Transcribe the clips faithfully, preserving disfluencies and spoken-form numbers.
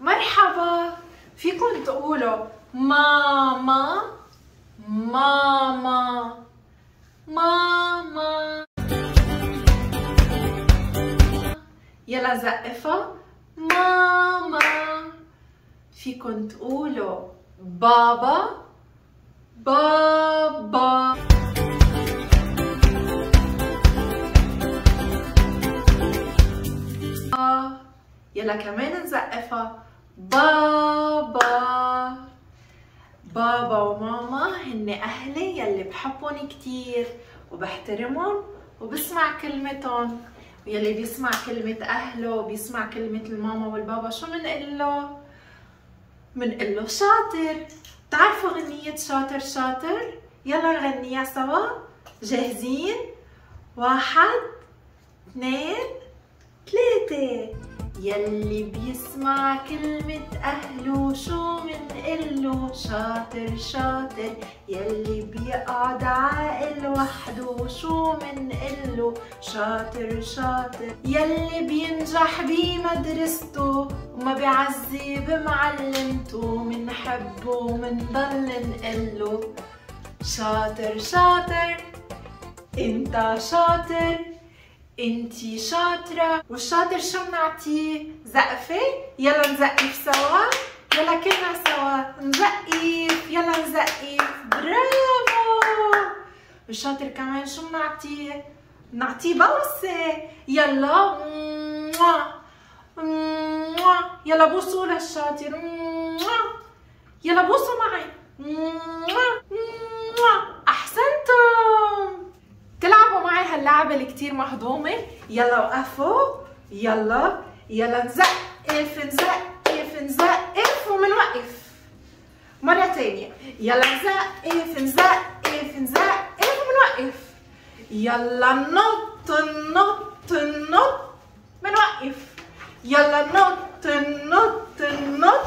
مرحبا. فيكم تقولوا ماما ماما ماما. يلا زقفة ماما. فيكم تقولوا بابا بابا. يلا كمان نزقفها بابا. بابا وماما هن أهلي يلي بحبهم كتير وبحترمهم وبسمع كلمتهم، ويلي بيسمع كلمة أهله وبيسمع كلمة الماما والبابا شو منقله؟ منقله شاطر. بتعرفوا غنية شاطر شاطر؟ يلا نغنيها سوا. جاهزين؟ واحد اثنين ثلاثة. يلي بيسمع كلمة أهله شو منقله؟ شاطر شاطر. يلي بيقعد عاقل وحده شو منقله؟ شاطر شاطر. يلي بينجح بمدرسته وما بيعذب معلمته منحبه ومنضل نقله شاطر شاطر. انت شاطر، انتي شاطرة. والشاطر شو بنعطيه؟ زقفة. يلا نزقف سوا. يلا كلنا سوا نزقف. يلا نزقف. برافو. والشاطر كمان شو بنعطيه؟ بنعطيه بوسة. يلا موا موا. يلا بوسوا للشاطر. موا. يلا بوسوا معي. موا موا. احسنتم. تلعبوا معي هاللعبة اللي كتير مهضومة. يلا وقفوا. يلا يلا نزقف نزقف نزقف ومنوقف. مرة تانية. يلا نزقف نزقف نزقف ومنوقف. يلا نط نط نط منوقف. يلا نط نط نط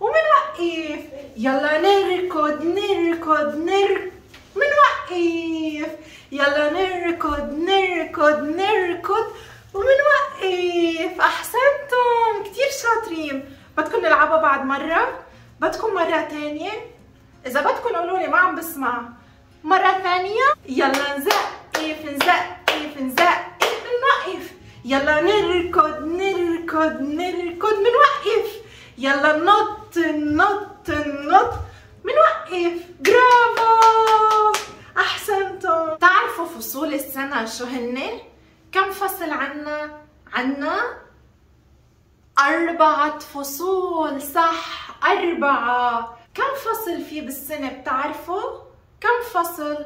ومنوقف. يلا نركض نركض نركض منوقف. يلا نركض نركض نركض ومنوقف. احسنتم كتير شاطرين. بدكم نلعبها بعد مرة؟ بدكم مرة تانية؟ إذا بدكم قولولي ما عم بسمع. مرة ثانية. يلا نزقف نزقف نزقف منوقف. يلا نركض نركض نركض منوقف. يلا ننط ننط ننط منوقف. برافو احسنتم. تعرفوا فصول السنة شو هن؟ كم فصل عنا؟ عنا أربعة فصول. صح أربعة. كم فصل في بالسنة بتعرفوا؟ كم فصل؟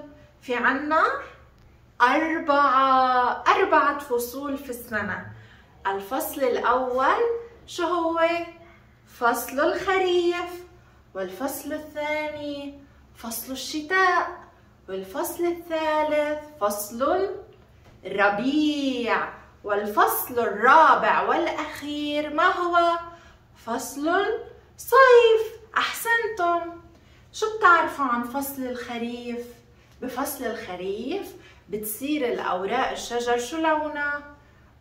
في عنا أربعة. أربعة فصول في السنة. الفصل الأول شو هو؟ فصل الخريف. والفصل الثاني فصل الشتاء. والفصل الثالث فصل الربيع. والفصل الرابع والأخير ما هو؟ فصل الصيف. أحسنتم. شو بتعرفوا عن فصل الخريف؟ بفصل الخريف بتصير الأوراق الشجر شو لونها؟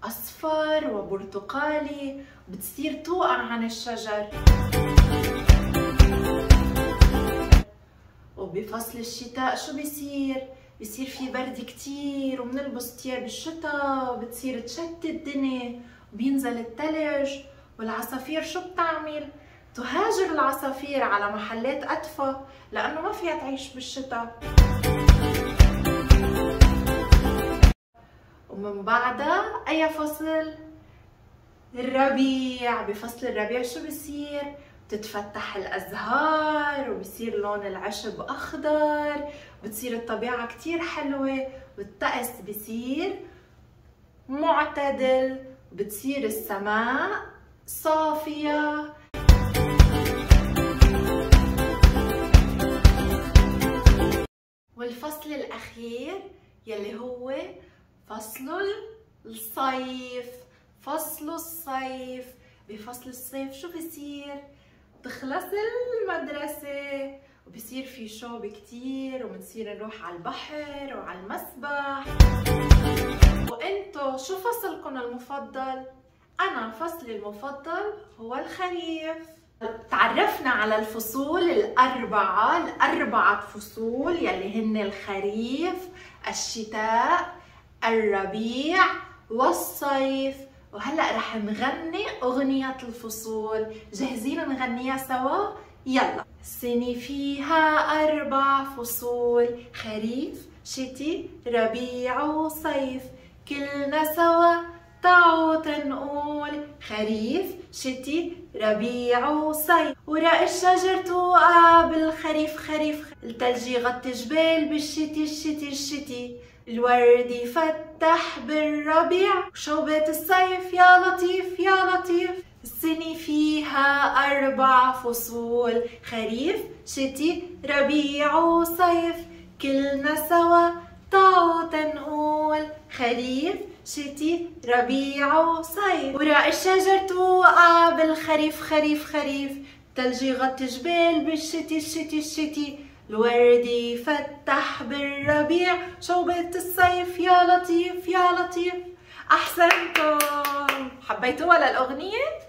أصفر وبرتقالي. بتصير توقع عن الشجر. وبفصل الشتاء شو بيصير؟ بيصير في برد كتير وبنلبس ثياب الشتاء وبتصير تشتت الدنيا وبينزل الثلج. والعصافير شو بتعمل؟ تهاجر العصافير على محلات أدفى لأنه ما فيها تعيش بالشتاء. ومن بعدها أي فصل؟ الربيع. بفصل الربيع شو بيصير؟ بتتفتح الأزهار وبصير لون العشب أخضر. بتصير الطبيعة كتير حلوة والطقس بصير معتدل. بتصير السماء صافية. والفصل الأخير يلي هو فصل الصيف. فصل الصيف. بفصل الصيف شو بصير؟ بتخلص المدرسة وبصير في شوب كتير وبنصير نروح على البحر وعلى المسبح. وانتو شو فصلكن المفضل؟ أنا فصلي المفضل هو الخريف. تعرفنا على الفصول الأربعة، الأربعة فصول يلي هن الخريف، الشتاء، الربيع والصيف. وهلأ رح نغني أغنية الفصول، جاهزين نغنيها سوا؟ يلا. السنة فيها أربع فصول، خريف شتي ربيع وصيف، كلنا سوا تعو تنقول خريف شتي ربيع وصيف. ورق الشجر توقع بالخريف خريف، التلج يغطي جبال بالشتي الشتي الشتي، الورد يفتح بالربيع وشوبات الصيف يا لطيف يا لطيف. السنة فيها أربع فصول، خريف شتي ربيع وصيف، كلنا سوا تعو تنقول خريف شتي ربيع وصيف. ورق الشجر توقع بالخريف خريف خريف، تلج يغطي جبال بالشتي الشتي الشتي، الورد يفتح بالربيع شوبة الصيف يا لطيف يا لطيف. أحسنتم، حبيتوها للأغنية؟